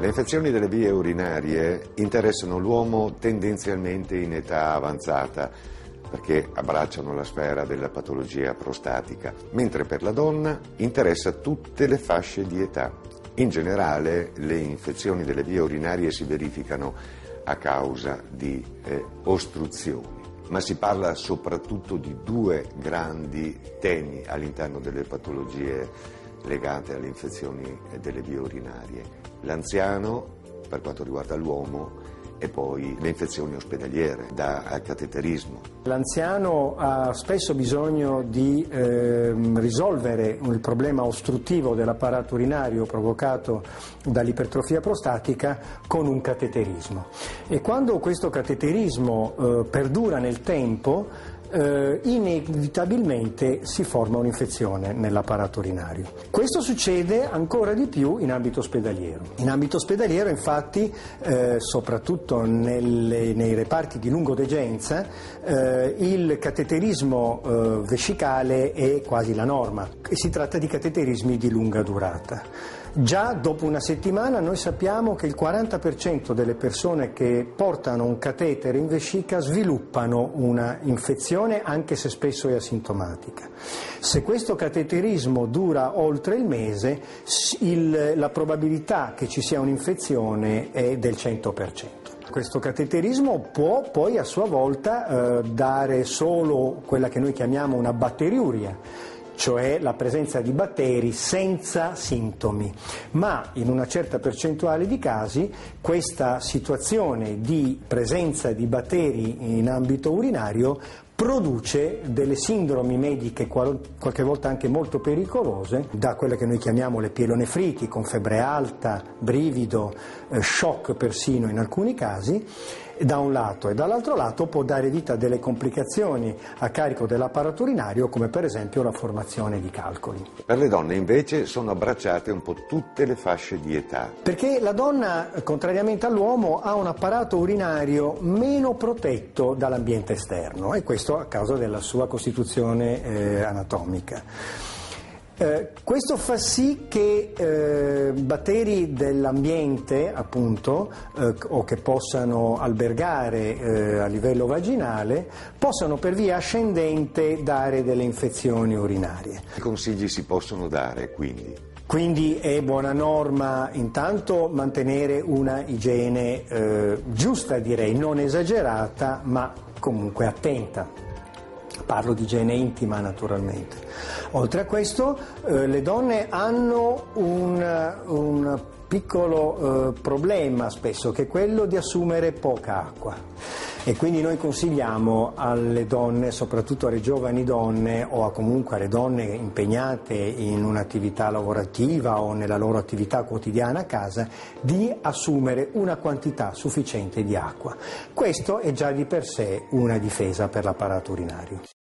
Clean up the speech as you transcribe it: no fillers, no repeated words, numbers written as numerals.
Le infezioni delle vie urinarie interessano l'uomo tendenzialmente in età avanzata, perché abbracciano la sfera della patologia prostatica, mentre per la donna interessa tutte le fasce di età. In generale, le infezioni delle vie urinarie si verificano a causa di ostruzioni, ma si parla soprattutto di due grandi temi all'interno delle patologie legate alle infezioni delle vie urinarie: l'anziano, per quanto riguarda l'uomo, e poi le infezioni ospedaliere da cateterismo. L'anziano ha spesso bisogno di risolvere il problema ostruttivo dell'apparato urinario provocato dall'ipertrofia prostatica con un cateterismo, e quando questo cateterismo perdura nel tempo inevitabilmente si forma un'infezione nell'apparato urinario. Questo succede ancora di più in ambito ospedaliero. In ambito ospedaliero, infatti, soprattutto nei reparti di lungodegenza, il cateterismo vescicale è quasi la norma. Si tratta di cateterismi di lunga durata. Già dopo una settimana noi sappiamo che il 40% delle persone che portano un catetere in vescica sviluppano una infezione, anche se spesso è asintomatica. Se questo cateterismo dura oltre il mese, la probabilità che ci sia un'infezione è del 100%. Questo cateterismo può poi a sua volta dare solo quella che noi chiamiamo una batteriuria, cioè la presenza di batteri senza sintomi, ma in una certa percentuale di casi questa situazione di presenza di batteri in ambito urinario produce delle sindromi mediche, qualche volta anche molto pericolose, da quelle che noi chiamiamo le pielonefriti, con febbre alta, brivido, shock persino in alcuni casi, da un lato, e dall'altro lato può dare vita a delle complicazioni a carico dell'apparato urinario, come per esempio la formazione di calcoli. Per le donne invece sono abbracciate un po' tutte le fasce di età. Perché la donna, contrariamente all'uomo, ha un apparato urinario meno protetto dall'ambiente esterno, e questo a causa della sua costituzione anatomica. Questo fa sì che batteri dell'ambiente, appunto, o che possano albergare a livello vaginale, possano per via ascendente dare delle infezioni urinarie. Che consigli si possono dare quindi? Quindi è buona norma intanto mantenere una igiene giusta, direi, non esagerata, ma comunque attenta. Parlo di igiene intima, naturalmente. Oltre a questo, le donne hanno un piccolo problema spesso, che è quello di assumere poca acqua. E quindi noi consigliamo alle donne, soprattutto alle giovani donne, o comunque alle donne impegnate in un'attività lavorativa o nella loro attività quotidiana a casa, di assumere una quantità sufficiente di acqua. Questo è già di per sé una difesa per l'apparato urinario.